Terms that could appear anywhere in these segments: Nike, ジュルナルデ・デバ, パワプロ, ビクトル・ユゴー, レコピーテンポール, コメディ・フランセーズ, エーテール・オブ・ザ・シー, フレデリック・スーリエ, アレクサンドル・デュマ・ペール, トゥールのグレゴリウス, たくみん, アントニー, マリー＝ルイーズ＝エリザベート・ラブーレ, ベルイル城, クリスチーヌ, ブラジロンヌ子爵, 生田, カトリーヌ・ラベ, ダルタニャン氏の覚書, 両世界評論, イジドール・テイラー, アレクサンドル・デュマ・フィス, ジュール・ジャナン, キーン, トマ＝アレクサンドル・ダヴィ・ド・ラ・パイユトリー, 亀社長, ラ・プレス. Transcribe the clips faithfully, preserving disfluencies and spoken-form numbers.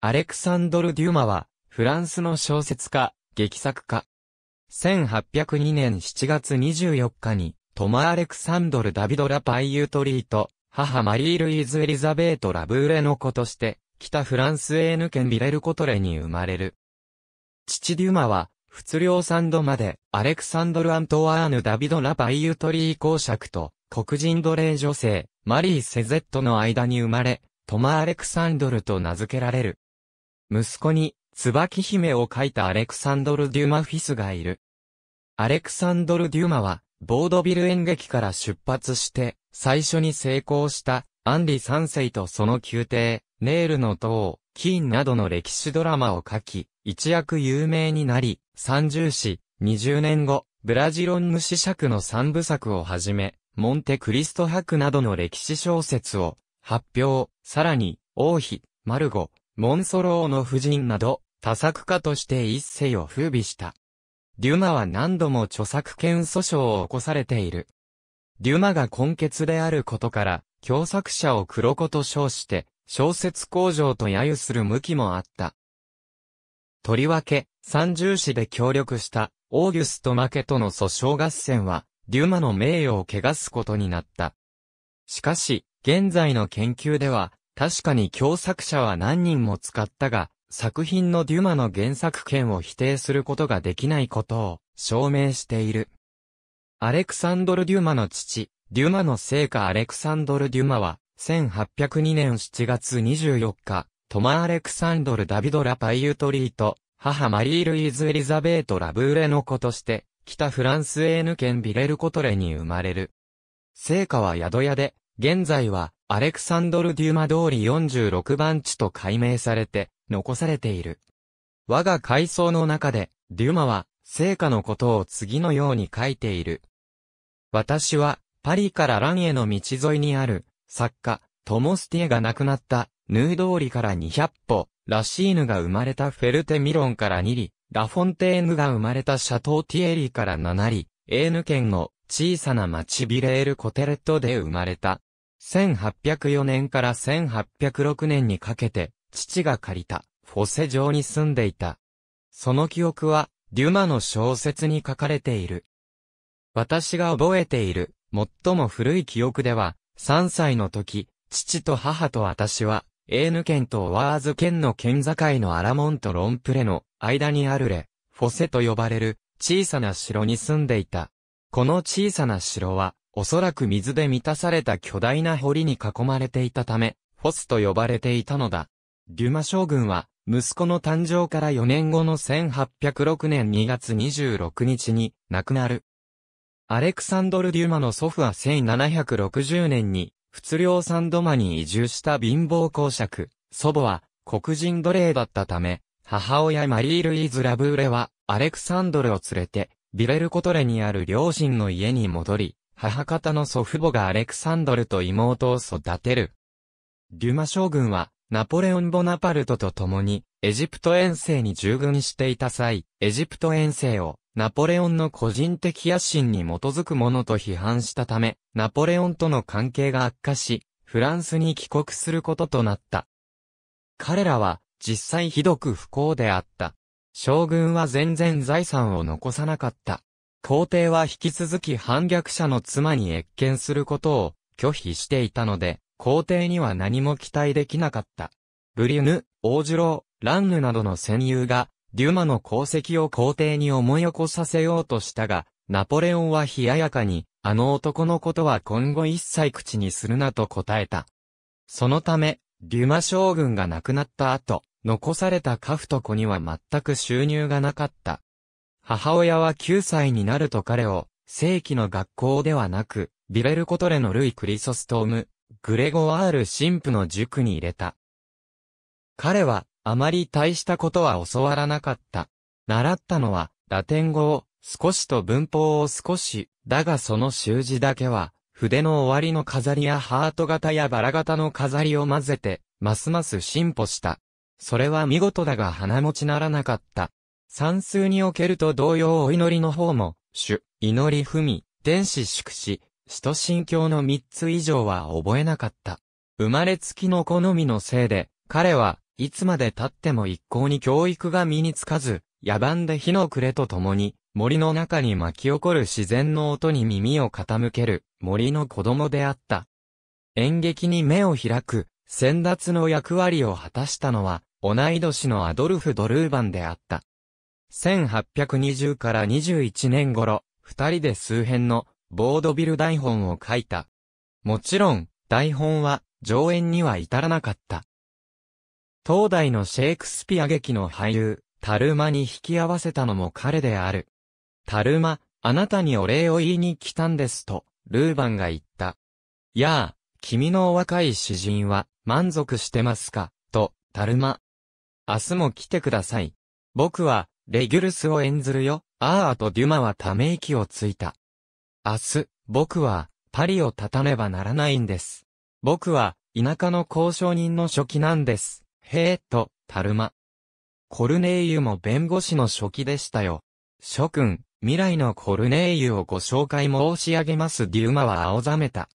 アレクサンドル・デュマは、フランスの小説家、劇作家。せんはっぴゃくにねんしちがつにじゅうよっかに、トマ・アレクサンドル・ダビド・ラ・パイユトリーと、母マリー・ルイーズ・エリザベート・ラブーレの子として、北フランスエーヌ県ビレルコトレに生まれる。父デュマは、仏領サンドマで、アレクサンドル・アントワーヌ・ダビド・ラ・パイユトリー公爵と、黒人奴隷女性、マリー・セゼットの間に生まれ、トマ・アレクサンドルと名付けられる。息子に、椿姫を書いたアレクサンドル・デュマ・フィスがいる。アレクサンドル・デュマは、ボードビル演劇から出発して、最初に成功した、アンリ三世とその宮廷、ネールの塔、キーンなどの歴史ドラマを書き、一躍有名になり、三銃士、にじゅうねんご、ブラジロンヌ子爵の三部作をはじめ、モンテクリスト伯などの歴史小説を発表、さらに、王妃、マルゴ、モンソローの夫人など、多作家として一世を風靡した。デュマは何度も著作権訴訟を起こされている。デュマが根血であることから、共作者を黒子と称して、小説工場と揶揄する向きもあった。とりわけ、三銃士で協力した、オーギュスト・マケとの訴訟合戦は、デュマの名誉を汚すことになった。しかし、現在の研究では、確かに共作者は何人も使ったが、作品のデュマの原作権を否定することができないことを証明している。アレクサンドル・デュマの父、デュマの生家アレクサンドル・デュマは、せんはっぴゃくにねんしちがつにじゅうよっか、トマ・アレクサンドル・ダビド・ラ・パイユトリーと、母マリー・ルイーズ・エリザベート・ラブーレの子として、北フランスエーヌ県ビレルコトレに生まれる。生家は宿屋で、現在は、アレクサンドル・デュマ通りよんじゅうろくばんちと改名されて、残されている。我が回想の中で、デュマは、生家のことを次のように書いている。私は、パリからランへの道沿いにある、作家、トモスティエが亡くなった、ヌー通りからにひゃっぽ、ラシーヌが生まれたフェルテミロンからにり、ラフォンテーヌが生まれたシャトーティエリからななり、エーヌ県の小さな町ビレールコテレットで生まれた。せんはっぴゃくよねんからせんはっぴゃくろくねんにかけて、父が借りた、フォセ城に住んでいた。その記憶は、デュマの小説に書かれている。私が覚えている、最も古い記憶では、さんさいの時、父と母と私は、エーヌ県とワーズ県の県境のアラモンとロンプレの間にあるレ、フォセと呼ばれる、小さな城に住んでいた。この小さな城は、おそらく水で満たされた巨大な堀に囲まれていたため、フォスと呼ばれていたのだ。デュマ将軍は、息子の誕生からよねんごのせんはっぴゃくろくねんにがつにじゅうろくにちに亡くなる。アレクサンドル・デュマの祖父はせんななひゃくろくじゅうねんに、仏領サンドマに移住した貧乏公爵。祖母は、黒人奴隷だったため、母親マリー・ルイーズ・ラブーレは、アレクサンドルを連れて、ビレルコトレにある両親の家に戻り、母方の祖父母がアレクサンドルと妹を育てる。デュマ将軍は、ナポレオン・ボナパルトと共に、エジプト遠征に従軍していた際、エジプト遠征を、ナポレオンの個人的野心に基づくものと批判したため、ナポレオンとの関係が悪化し、フランスに帰国することとなった。彼らは、実際ひどく不幸であった。将軍は全然財産を残さなかった。皇帝は引き続き反逆者の妻に謁見することを拒否していたので、皇帝には何も期待できなかった。ブリュヌ、オージュロー、ランヌなどの戦友が、デュマの功績を皇帝に思い起こさせようとしたが、ナポレオンは冷ややかに、あの男のことは今後一切口にするなと答えた。そのため、デュマ将軍が亡くなった後、残されたカフト子には全く収入がなかった。母親はきゅうさいになると彼を、正規の学校ではなく、ビレルコトレのルイ・クリソストーム、グレゴワール神父の塾に入れた。彼は、あまり大したことは教わらなかった。習ったのは、ラテン語を、少しと文法を少し、だがその習字だけは、筆の終わりの飾りやハート型やバラ型の飾りを混ぜて、ますます進歩した。それは見事だが鼻持ちならなかった。算数におけると同様お祈りの方も、主、祈り文、天使宿詞、使徒信教のみっつ以上は覚えなかった。生まれつきの好みのせいで、彼は、いつまで経っても一向に教育が身につかず、野蛮で日の暮れとともに、森の中に巻き起こる自然の音に耳を傾ける森の子供であった。演劇に目を開く、先達の役割を果たしたのは、同い年のアドルフ・ドルーバンであった。せんはっぴゃくにじゅうからにじゅういちねん頃、二人で数編のボードビル台本を書いた。もちろん、台本は上演には至らなかった。当代のシェイクスピア劇の俳優、タルマに引き合わせたのも彼である。タルマ、あなたにお礼を言いに来たんですと、ルーバンが言った。やあ、君のお若い詩人は満足してますか、と、タルマ。明日も来てください。僕は、レギュルスを演ずるよ。ああとデュマはため息をついた。明日、僕は、パリを立たねばならないんです。僕は、田舎の交渉人の書記なんです。へえ、と、タルマ。コルネイユも弁護士の書記でしたよ。諸君、未来のコルネイユをご紹介申し上げます。デュマは青ざめた。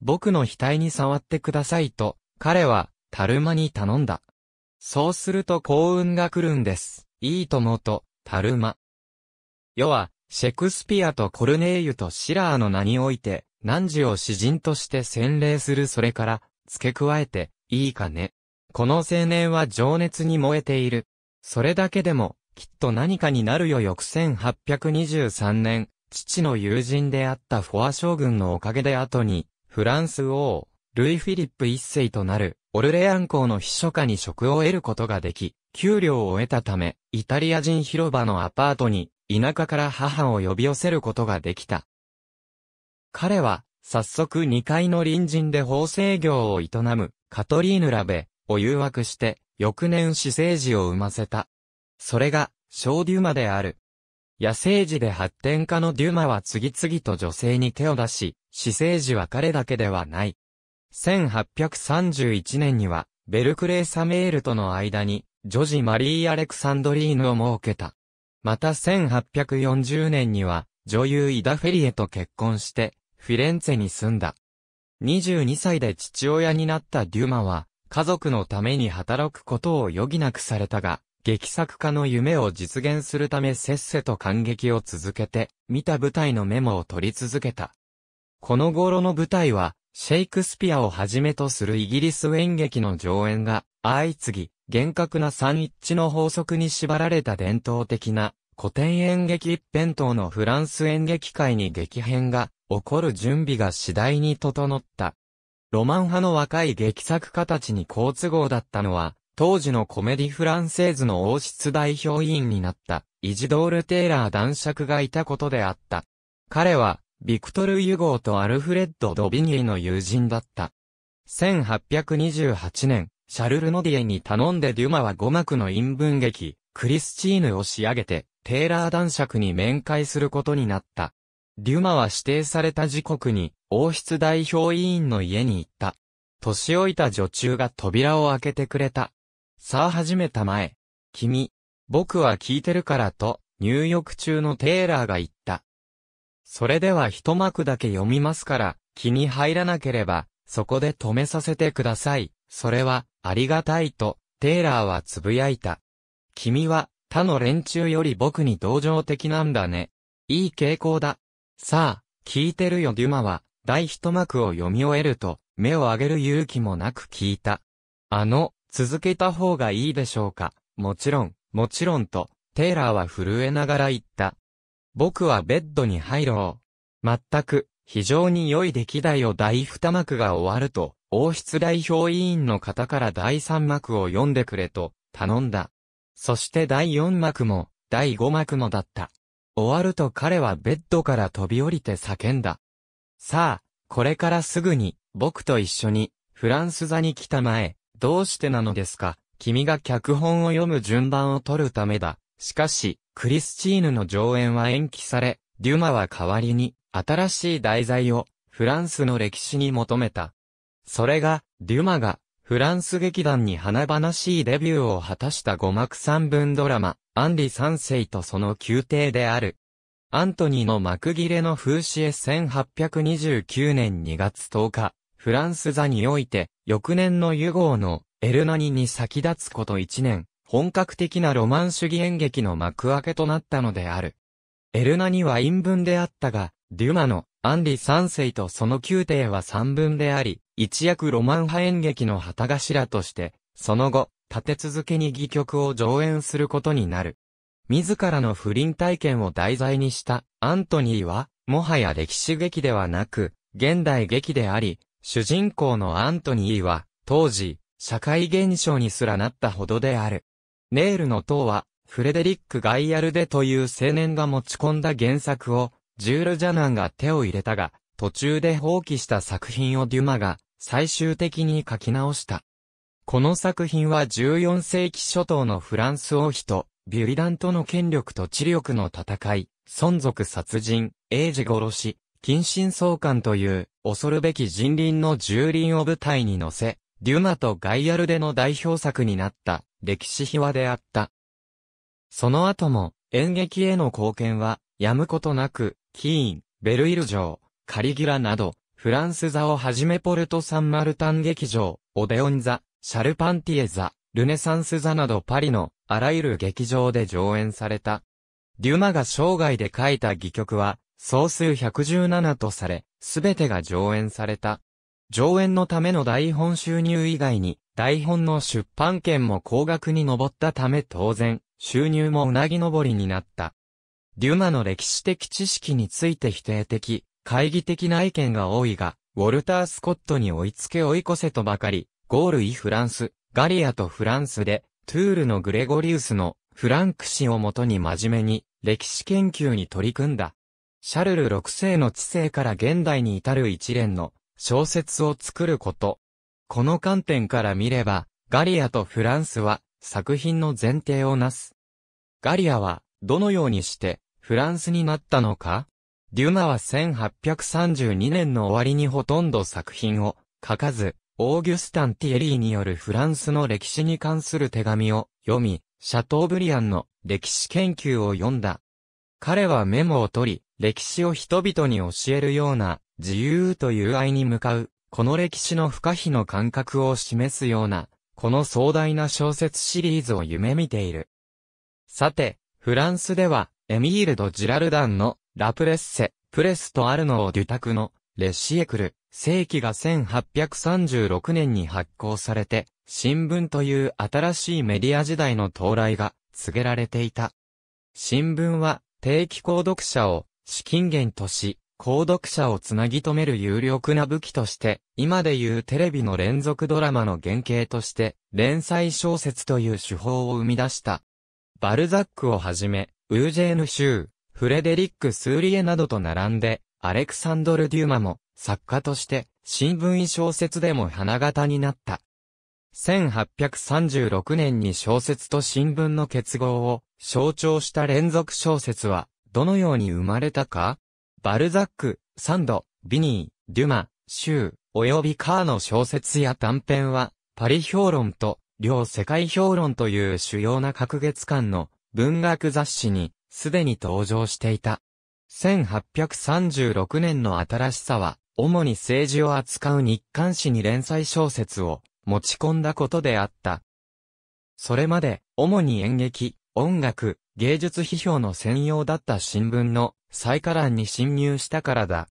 僕の額に触ってくださいと、彼は、タルマに頼んだ。そうすると幸運が来るんです。いいともと、タルマ。世は、シェクスピアとコルネイユとシラーの名において、汝を詩人として洗礼する。それから、付け加えて、いいかね。この青年は情熱に燃えている。それだけでも、きっと何かになるよ。翌せんはっぴゃくにじゅうさんねん、父の友人であったフォア将軍のおかげで後に、フランス王、ルイ・フィリップ一世となる、オルレアン公の秘書下に職を得ることができ、給料を得たため、イタリア人広場のアパートに、田舎から母を呼び寄せることができた。彼は、早速にかいの隣人で縫製業を営む、カトリーヌ・ラベを誘惑して、翌年私生児を産ませた。それが、小デュマである。野生児で発展家のデュマは次々と女性に手を出し、私生児は彼だけではない。せんはっぴゃくさんじゅういちねんには、ベルクレー・サメールとの間に、女児マリー・アレクサンドリーヌを設けた。またせんはっぴゃくよんじゅうねんには、女優イダ・フェリエと結婚して、フィレンツェに住んだ。にじゅうにさいで父親になったデュマは、家族のために働くことを余儀なくされたが、劇作家の夢を実現するためせっせと観劇を続けて、見た舞台のメモを取り続けた。この頃の舞台は、シェイクスピアをはじめとするイギリス演劇の上演が相次ぎ、厳格な三一致の法則に縛られた伝統的な古典演劇一辺倒のフランス演劇界に激変が起こる準備が次第に整った。ロマン派の若い劇作家たちに好都合だったのは、当時のコメディフランセーズの王室代表委員になったイジドール・テイラー男爵がいたことであった。彼は、ビクトル・ユゴーとアルフレッド・ドビニエの友人だった。せんはっぴゃくにじゅうはちねん、シャルル・ノディエに頼んでデュマは五幕の韻文劇、クリスチーヌを仕上げて、テイラー男爵に面会することになった。デュマは指定された時刻に、王室代表委員の家に行った。年老いた女中が扉を開けてくれた。さあ始めたまえ。君、僕は聞いてるからと、入浴中のテイラーが言った。それでは一幕だけ読みますから、気に入らなければ、そこで止めさせてください。それは、ありがたいと、テイラーはつぶやいた。君は、他の連中より僕に同情的なんだね。いい傾向だ。さあ、聞いてるよ。デュマは、第一幕を読み終えると、目を上げる勇気もなく聞いた。あの、続けた方がいいでしょうか。もちろん、もちろんと、テイラーは震えながら言った。僕はベッドに入ろう。まったく、非常に良い出来だよ。第二幕が終わると、王室代表委員の方から第三幕を読んでくれと、頼んだ。そして第四幕も、第五幕もだった。終わると彼はベッドから飛び降りて叫んだ。さあ、これからすぐに、僕と一緒に、フランス座に来たまえ。どうしてなのですか。君が脚本を読む順番を取るためだ。しかし、クリスチーヌの上演は延期され、デュマは代わりに、新しい題材を、フランスの歴史に求めた。それが、デュマが、フランス劇団に華々しいデビューを果たした五幕三分ドラマ、アンリ三世とその宮廷である。アントニーの幕切れの風刺へ。せんはっぴゃくにじゅうきゅうねんにがつとおか。フランス座において、翌年のユゴーのエルナニに先立つこといちねん、本格的なロマン主義演劇の幕開けとなったのである。エルナニは韻文であったが、デュマのアンリ三世とその宮廷は散文であり、一躍ロマン派演劇の旗頭として、その後、立て続けに戯曲を上演することになる。自らの不倫体験を題材にしたアントニーは、もはや歴史劇ではなく、現代劇であり、主人公のアントニーは、当時、社会現象にすらなったほどである。ネールの塔は、フレデリック・ガイアルデという青年が持ち込んだ原作を、ジュール・ジャナンが手を入れたが、途中で放棄した作品をデュマが、最終的に書き直した。この作品はじゅうよん世紀初頭のフランス王妃と、ビュリダンとの権力と知力の戦い、存続殺人、英治殺し、近親相姦という、恐るべき人倫の蹂躙を舞台に乗せ、デュマとガイアルデの代表作になった歴史秘話であった。その後も演劇への貢献はやむことなく、キーン、ベルイル城、カリギュラなど、フランス座をはじめポルト・サンマルタン劇場、オデオン座、シャルパンティエ座、ルネサンス座などパリのあらゆる劇場で上演された。デュマが生涯で書いた戯曲は総数ひゃくじゅうななとされ、すべてが上演された。上演のための台本収入以外に、台本の出版権も高額に上ったため当然、収入もうなぎ登りになった。デュマの歴史的知識について否定的、懐疑的な意見が多いが、ウォルター・スコットに追いつけ追い越せとばかり、ゴール・イ・フランス、ガリアとフランスで、トゥールのグレゴリウスのフランク史をもとに真面目に、歴史研究に取り組んだ。シャルルろく世の治世から現代に至る一連の、小説を作ること。この観点から見れば、ガリアとフランスは作品の前提をなす。ガリアはどのようにしてフランスになったのか？デュマはせんはっぴゃくさんじゅうにねんの終わりにほとんど作品を書かず、オーギュスタン・ティエリーによるフランスの歴史に関する手紙を読み、シャトーブリアンの歴史研究を読んだ。彼はメモを取り、歴史を人々に教えるような、自由と友愛に向かう、この歴史の不可避の感覚を示すような、この壮大な小説シリーズを夢見ている。さて、フランスでは、エミール・ド・ジラルダンの、ラプレッセ、プレスとアルノー・デュタクの、レシエクル、正規がせんはっぴゃくさんじゅうろくねんに発行されて、新聞という新しいメディア時代の到来が告げられていた。新聞は、定期購読者を、資金源とし、購読者をつなぎ止める有力な武器として、今でいうテレビの連続ドラマの原型として、連載小説という手法を生み出した。バルザックをはじめ、ウージェーヌ・シュー、フレデリック・スーリエなどと並んで、アレクサンドル・デュマも、作家として、新聞小説でも花形になった。せんはっぴゃくさんじゅうろくねんに小説と新聞の結合を象徴した連続小説は、どのように生まれたか？バルザック、サンド、ビニー、デュマ、シュー、およびカーの小説や短編は、パリ評論と、両世界評論という主要な隔月間の文学雑誌に、すでに登場していた。せんはっぴゃくさんじゅうろくねんの新しさは、主に政治を扱う日刊誌に連載小説を持ち込んだことであった。それまで、主に演劇、音楽、芸術批評の専用だった新聞の、最下欄に侵入したからだ。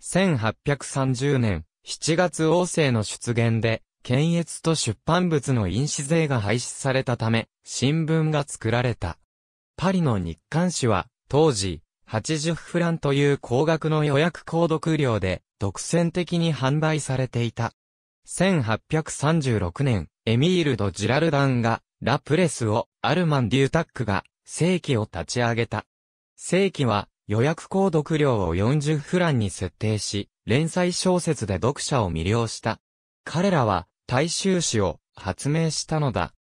せんはっぴゃくさんじゅうねんしちがつ王政の出現で、検閲と出版物の印紙税が廃止されたため、新聞が作られた。パリの日刊紙は、当時、はちじゅうフランという高額の予約購読料で、独占的に販売されていた。せんはっぴゃくさんじゅうろくねん、エミール・ド・ジラルダンが、ラ・プレスを、アルマン・デュタックが、正規を立ち上げた。正規は、予約購読料をよんじゅうフランに設定し、連載小説で読者を魅了した。彼らは大衆紙を発明したのだ。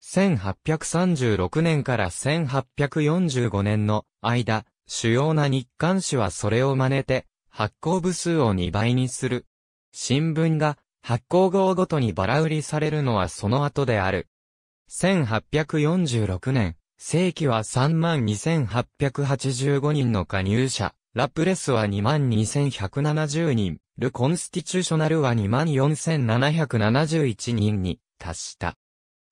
せんはっぴゃくさんじゅうろくねんからせんはっぴゃくよんじゅうごねんの間、主要な日刊紙はそれを真似て、発行部数をにばいにする。新聞が発行号ごとにバラ売りされるのはその後である。せんはっぴゃくよんじゅうろくねん。正規は さんまんにせんはっぴゃくはちじゅうご 人の加入者、ラプレスは にまんにせんひゃくななじゅう 人、ル・コンスティチューショナルは にまんよんせんななひゃくななじゅういち 人に達した。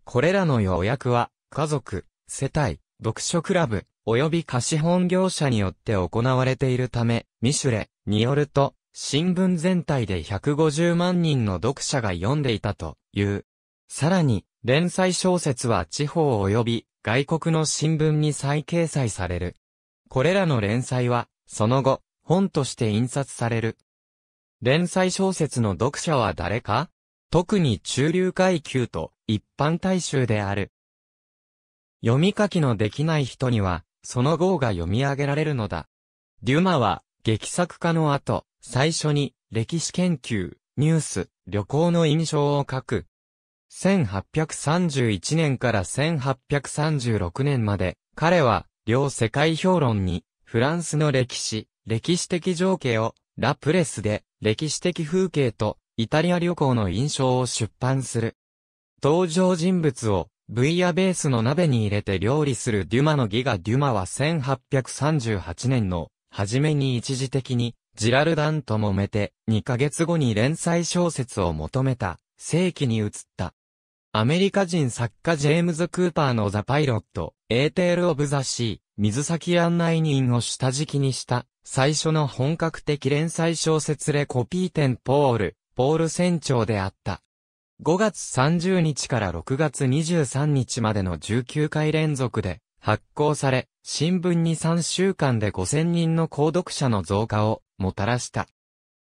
これらの要約は、家族、世帯、読書クラブ、及び貸本業者によって行われているため、ミシュレによると、新聞全体でひゃくごじゅうまんにんの読者が読んでいたという。さらに、連載小説は地方及び外国の新聞に再掲載される。これらの連載は、その後、本として印刷される。連載小説の読者は誰か？特に中流階級と一般大衆である。読み書きのできない人には、その号が読み上げられるのだ。デュマは、劇作家の後、最初に、歴史研究、ニュース、旅行の印象を書く。せんはっぴゃくさんじゅういちねんからせんはっぴゃくさんじゅうろくねんまで、彼は、両世界評論に、フランスの歴史、歴史的情景を、ラ・プレスで、歴史的風景と、イタリア旅行の印象を出版する。登場人物を、ブイヤベースの鍋に入れて料理するデュマの戯画。デュマはせんはっぴゃくさんじゅうはちねんの初めに一時的にジラルダンと揉めてにかげつごに連載小説を求めた世紀に移った。アメリカ人作家ジェームズ・クーパーのザ・パイロット、エーテール・オブ・ザ・シー、水先案内人を下敷きにした最初の本格的連載小説レコピーテンポール、ポール船長であった。ごがつさんじゅうにちからろくがつにじゅうさんにちまでのじゅうきゅうかい連続で発行され、新聞にさんしゅうかんでごせんにんの購読者の増加をもたらした。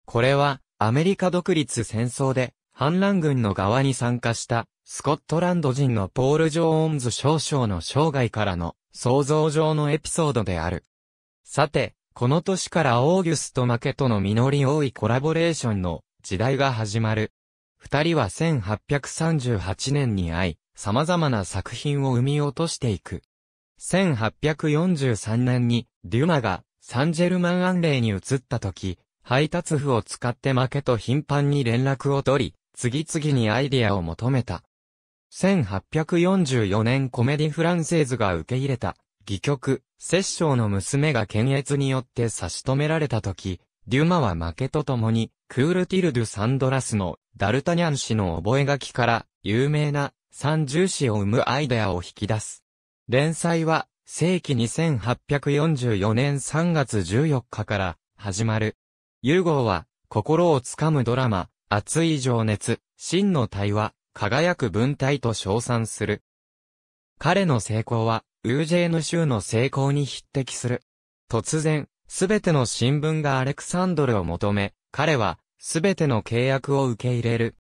これはアメリカ独立戦争で反乱軍の側に参加したスコットランド人のポール・ジョーンズ少将の生涯からの想像上のエピソードである。さて、この年からオーギュスト・マケとの実り多いコラボレーションの時代が始まる。二人はせんはっぴゃくさんじゅうはちねんに会い、様々な作品を生み落としていく。せんはっぴゃくよんじゅうさんねんに、デュマがサンジェルマン・アンレイに移った時、配達夫を使ってマケと頻繁に連絡を取り、次々にアイディアを求めた。せんはっぴゃくよんじゅうよねんコメディ・フランセーズが受け入れた、戯曲、摂政の娘が検閲によって差し止められた時、デュマはマケと共に、クール・ティル・ドゥ・サンドラスのダルタニャン氏の覚書から有名な三重詩を生むアイデアを引き出す。連載は正規にせんはっぴゃくよんじゅうよねんさんがつじゅうよっかから始まる。ユーゴーは心をつかむドラマ、熱い情熱、真の対話、輝く文体と称賛する。彼の成功はウージェーヌ州の成功に匹敵する。突然、すべての新聞がアレクサンドルを求め、彼は、すべての契約を受け入れる。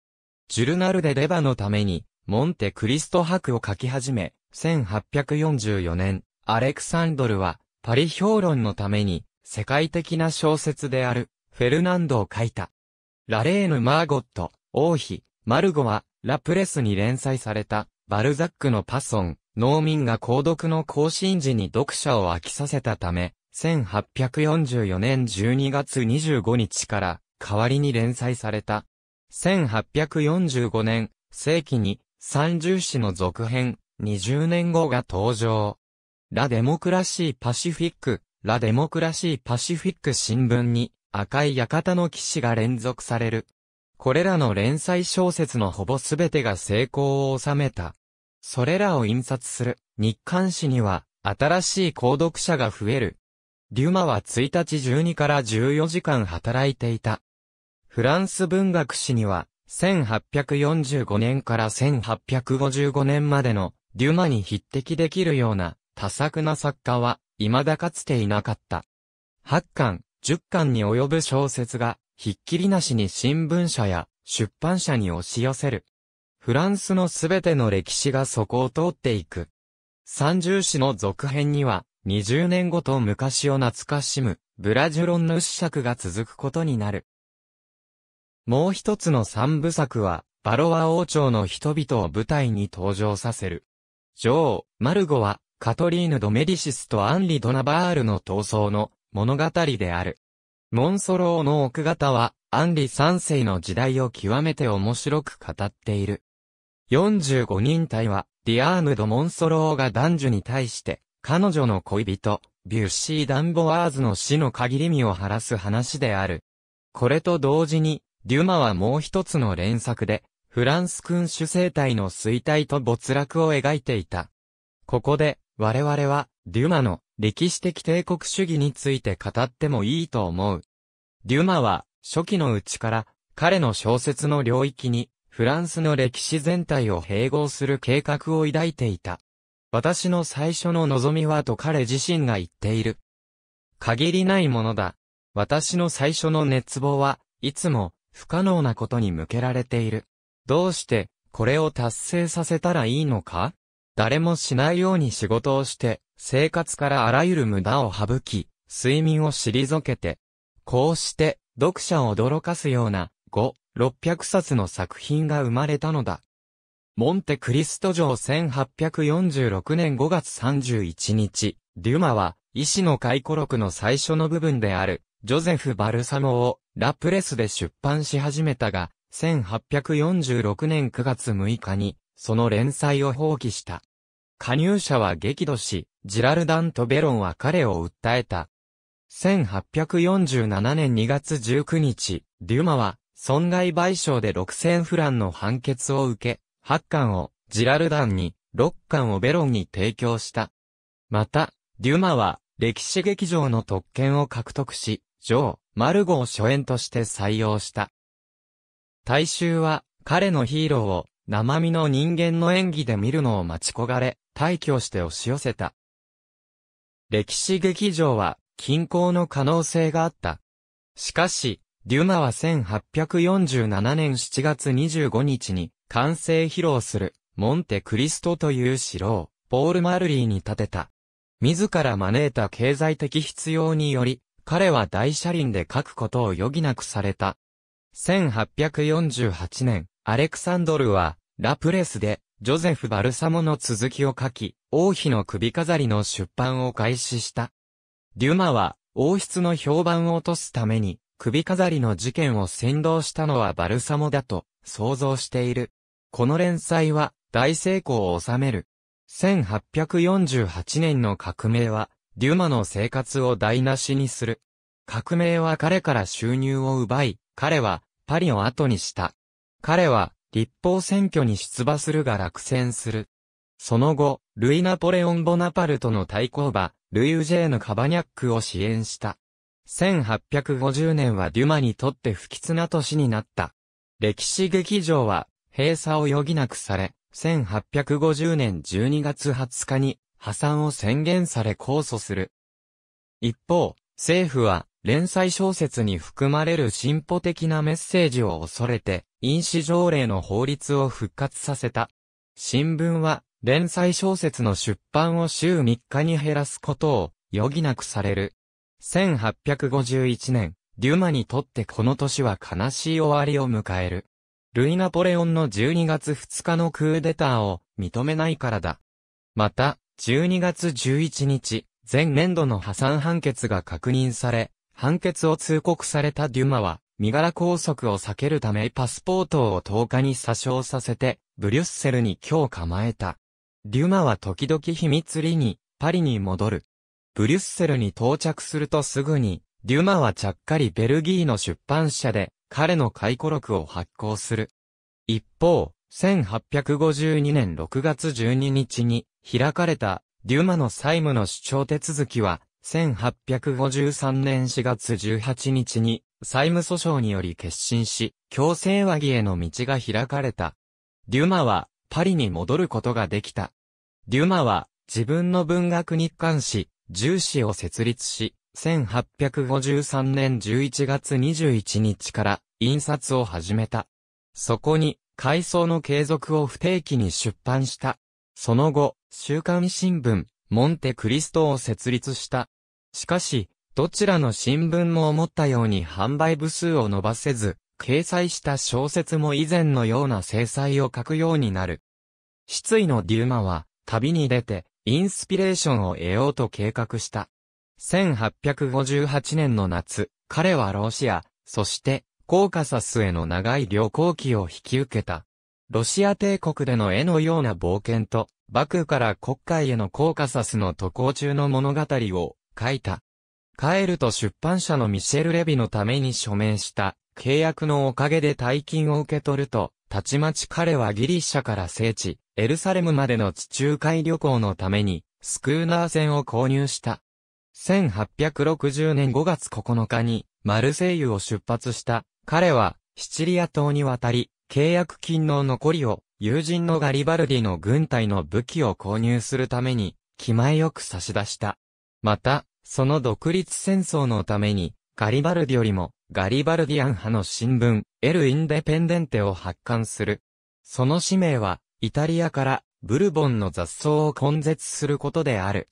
ジュルナルデ・デバのために、モンテ・クリスト伯を書き始め、せんはっぴゃくよんじゅうよねん、アレクサンドルは、パリ評論のために、世界的な小説である、フェルナンドを書いた。ラレーヌ・マーゴット、王妃、マルゴは、ラ・プレスに連載された、バルザックのパソン、農民が購読の更新時に読者を飽きさせたため、せんはっぴゃくよんじゅうよねんじゅうにがつにじゅうごにちから代わりに連載された。せんはっぴゃくよんじゅうごねん、正規に三重詩の続編、にじゅうねんごが登場。ラ・デモクラシー・パシフィック、ラ・デモクラシー・パシフィック新聞に赤い館の騎士が連続される。これらの連載小説のほぼすべてが成功を収めた。それらを印刷する日刊誌には新しい購読者が増える。デュマはいちにちじゅうにからじゅうよじかん働いていた。フランス文学史には、せんはっぴゃくよんじゅうごねんからせんはっぴゃくごじゅうごねんまでのデュマに匹敵できるような多作な作家は、未だかつていなかった。はちかん、じゅっかんに及ぶ小説が、ひっきりなしに新聞社や出版社に押し寄せる。フランスのすべての歴史がそこを通っていく。三重詩の続編には、にじゅうねんごと昔を懐かしむ、ブラジュロンヌ子爵が続くことになる。もう一つの三部作は、バロワ王朝の人々を舞台に登場させる。女王、マルゴは、カトリーヌ・ド・メディシスとアンリ・ド・ナバールの闘争の物語である。モンソローの奥方は、アンリさんせいの時代を極めて面白く語っている。よんじゅうごにん隊は、ディアーヌ・ド・モンソローが男女に対して、彼女の恋人、ビュッシー・ダンボワーズの死の限り身を晴らす話である。これと同時に、デュマはもう一つの連作で、フランス君主政体の衰退と没落を描いていた。ここで、我々は、デュマの歴史的帝国主義について語ってもいいと思う。デュマは、初期のうちから、彼の小説の領域に、フランスの歴史全体を併合する計画を抱いていた。私の最初の望みはと彼自身が言っている。限りないものだ。私の最初の熱望はいつも不可能なことに向けられている。どうしてこれを達成させたらいいのか？誰もしないように仕事をして、生活からあらゆる無駄を省き、睡眠を退けて。こうして読者を驚かすようなご、ろっぴゃくさつの作品が生まれたのだ。モンテクリスト城せんはっぴゃくよんじゅうろくねんごがつさんじゅういちにち、デュマは、医師の回顧録の最初の部分である、ジョゼフ・バルサモを、ラプレスで出版し始めたが、せんはっぴゃくよんじゅうろくねんくがつむいかに、その連載を放棄した。加入者は激怒し、ジラルダンとベロンは彼を訴えた。せんはっぴゃくよんじゅうななねんにがつじゅうくにち、デュマは、損害賠償でろくせんフランの判決を受け、はっかんをジラルダンに、ろっかんをベロンに提供した。また、デュマは歴史劇場の特権を獲得し、ジョー・マルゴを初演として採用した。大衆は彼のヒーローを生身の人間の演技で見るのを待ち焦がれ、大挙して押し寄せた。歴史劇場は均衡の可能性があった。しかし、デュマはせんはっぴゃくよんじゅうななねんしちがつにじゅうごにちに、完成披露する、モンテクリストという城を、ポール・マルリーに建てた。自ら招いた経済的必要により、彼は大車輪で書くことを余儀なくされた。せんはっぴゃくよんじゅうはちねん、アレクサンドルは、ラプレスで、ジョゼフ・バルサモの続きを書き、王妃の首飾りの出版を開始した。デュマは、王室の評判を落とすために、首飾りの事件を扇動したのはバルサモだと、想像している。この連載は大成功を収める。せんはっぴゃくよんじゅうはちねんの革命はデュマの生活を台無しにする。革命は彼から収入を奪い、彼はパリを後にした。彼は立法選挙に出馬するが落選する。その後、ルイ・ナポレオン・ボナパルトの対抗馬、ルイ・ユジェーヌ・カバニャックを支援した。せんはっぴゃくごじゅうねんはデュマにとって不吉な年になった。歴史劇場は、閉鎖を余儀なくされ、せんはっぴゃくごじゅうねんじゅうにがつはつかに破産を宣言され控訴する。一方、政府は連載小説に含まれる進歩的なメッセージを恐れて、飲酒条例の法律を復活させた。新聞は連載小説の出版を週みっかに減らすことを余儀なくされる。せんはっぴゃくごじゅういちねん、デュマにとってこの年は悲しい終わりを迎える。ルイ・ナポレオンのじゅうにがつふつかのクーデターを認めないからだ。また、じゅうにがつじゅういちにち、前年度の破産判決が確認され、判決を通告されたデュマは、身柄拘束を避けるためパスポートをとおかに詐称させて、ブリュッセルに居を構えた。デュマは時々秘密裏に、パリに戻る。ブリュッセルに到着するとすぐに、デュマはちゃっかりベルギーの出版社で、彼の回顧録を発行する。一方、せんはっぴゃくごじゅうにねんろくがつじゅうににちに開かれたデュマの債務の主張手続きは、せんはっぴゃくごじゅうさんねんしがつじゅうはちにちに債務訴訟により結審し、強制和議への道が開かれた。デュマはパリに戻ることができた。デュマは自分の文学日刊誌、ジューシを設立し、せんはっぴゃくごじゅうさんねんじゅういちがつにじゅういちにちから印刷を始めた。そこに、回想の継続を不定期に出版した。その後、週刊新聞、モンテクリストを設立した。しかし、どちらの新聞も思ったように販売部数を伸ばせず、掲載した小説も以前のような精彩を欠くようになる。失意のデュマは、旅に出て、インスピレーションを得ようと計画した。せんはっぴゃくごじゅうはちねんの夏、彼はロシア、そして、コーカサスへの長い旅行記を引き受けた。ロシア帝国での絵のような冒険と、バクーから黒海へのコーカサスの渡航中の物語を書いた。帰ると出版社のミシェル・レビのために署名した契約のおかげで大金を受け取ると、たちまち彼はギリシャから聖地、エルサレムまでの地中海旅行のために、スクーナー船を購入した。せんはっぴゃくろくじゅうねんごがつここのかに、マルセイユを出発した、彼は、シチリア島に渡り、契約金の残りを、友人のガリバルディの軍隊の武器を購入するために、気前よく差し出した。また、その独立戦争のために、ガリバルディよりも、ガリバルディアン派の新聞、エル・インデペンデンテを発刊する。その使命は、イタリアから、ブルボンの雑草を根絶することである。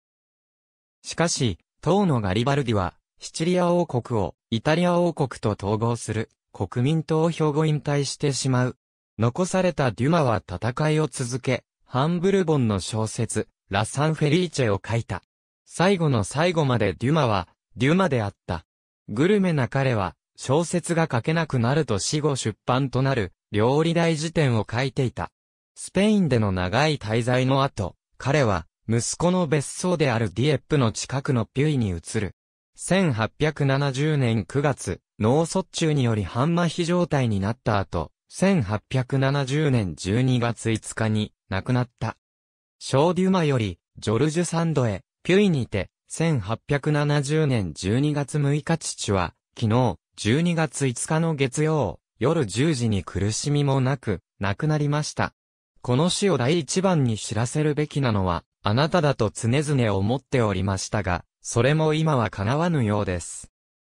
しかし、当のガリバルディは、シチリア王国を、イタリア王国と統合する、国民投票後引退してしまう。残されたデュマは戦いを続け、反ブルボンの小説、ラ・サンフェリーチェを書いた。最後の最後までデュマは、デュマであった。グルメな彼は、小説が書けなくなると死後出版となる、料理大辞典を書いていた。スペインでの長い滞在の後、彼は、息子の別荘であるディエップの近くのピュイに移る。せんはっぴゃくななじゅうねんくがつ、脳卒中により半麻痺状態になった後、せんはっぴゃくななじゅうねんじゅうにがついつかに亡くなった。ショーデュマより、ジョルジュサンドへ、ピュイにて、せんはっぴゃくななじゅうねんじゅうにがつむいか父は、昨日、じゅうにがついつかの月曜、夜じゅうじに苦しみもなく、亡くなりました。この死を第一番に知らせるべきなのは、あなただと常々思っておりましたが、それも今は叶わぬようです。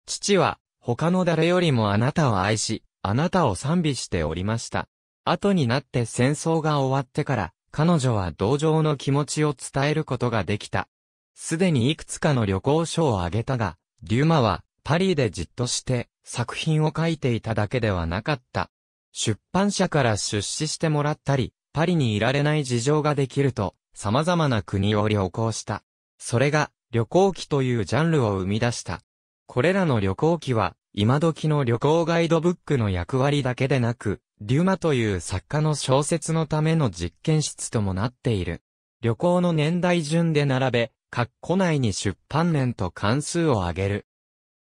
父は、他の誰よりもあなたを愛し、あなたを賛美しておりました。後になって戦争が終わってから、彼女は同情の気持ちを伝えることができた。すでにいくつかの旅行書を挙げたが、デュマは、パリでじっとして、作品を書いていただけではなかった。出版社から出資してもらったり、パリにいられない事情ができると、様々な国を旅行した。それが、旅行記というジャンルを生み出した。これらの旅行記は、今時の旅行ガイドブックの役割だけでなく、デュマという作家の小説のための実験室ともなっている。旅行の年代順で並べ、括弧内に出版年と巻数を挙げる。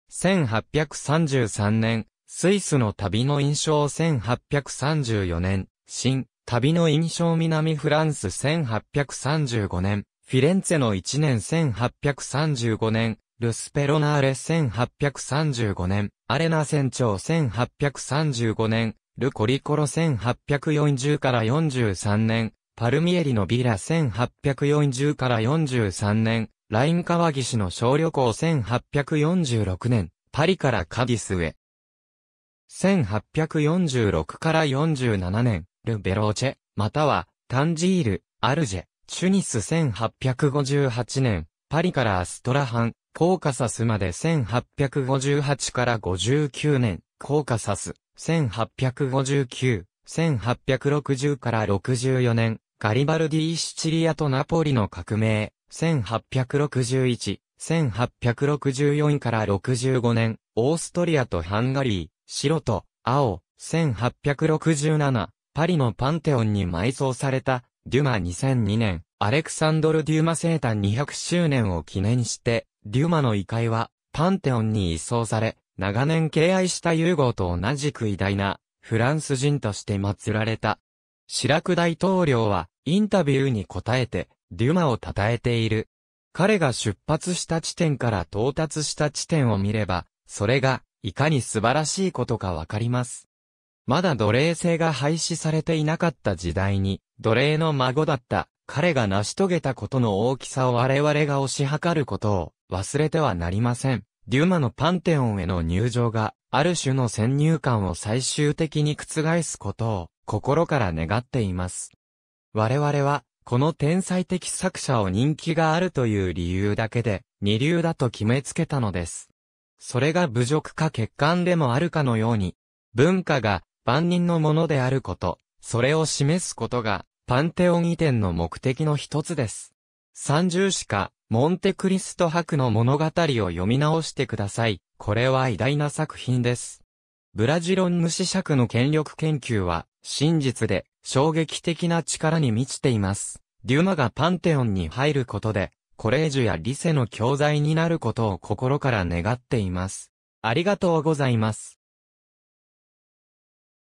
せんはっぴゃくさんじゅうさんねん、スイスの旅の印象せんはっぴゃくさんじゅうよねん、新。旅の印象南フランスせんはっぴゃくさんじゅうごねん、フィレンツェのいちねんせんはっぴゃくさんじゅうごねん、ルスペロナーレせんはっぴゃくさんじゅうごねん、アレナ船長せんはっぴゃくさんじゅうごねん、ルコリコロせんはっぴゃくよんじゅうからよんじゅうさんねん、パルミエリのビラせんはっぴゃくよんじゅうからよんじゅうさんねん、ライン川岸の小旅行せんはっぴゃくよんじゅうろくねん、パリからカディスへ。せんはっぴゃくよんじゅうろくからよんじゅうななねん、ル・ベローチェ、または、タンジール、アルジェ、チュニスせんはっぴゃくごじゅうはちねん、パリからアストラハン、コーカサスまでせんはっぴゃくごじゅうはちからごじゅうきゅうねん、コーカサス、せんはっぴゃくごじゅうきゅう、せんはっぴゃくろくじゅうからろくじゅうよねん、ガリバルディ・シチリアとナポリの革命、せんはっぴゃくろくじゅういち、せんはっぴゃくろくじゅうよんからろくじゅうごねん、オーストリアとハンガリー、白と青、せんはっぴゃくろくじゅうなな、パリのパンテオンに埋葬された、デュマにせんにねん、アレクサンドル・デュマ生誕にひゃくしゅうねんを記念して、デュマの遺骸は、パンテオンに移送され、長年敬愛した友好と同じく偉大な、フランス人として祀られた。シラク大統領は、インタビューに答えて、デュマを称えている。彼が出発した地点から到達した地点を見れば、それが、いかに素晴らしいことかわかります。まだ奴隷制が廃止されていなかった時代に、奴隷の孫だった彼が成し遂げたことの大きさを我々が推し量ることを忘れてはなりません。デュマのパンテオンへの入場が、ある種の先入観を最終的に覆すことを心から願っています。我々は、この天才的作者を人気があるという理由だけで、二流だと決めつけたのです。それが侮辱か欠陥でもあるかのように、文化が、万人のものであること、それを示すことが、パンテオン移転の目的の一つです。三重詩家、モンテクリスト伯の物語を読み直してください。これは偉大な作品です。ブラジロンヌ子爵の権力研究は、真実で、衝撃的な力に満ちています。デュマがパンテオンに入ることで、コレージュやリセの教材になることを心から願っています。ありがとうございます。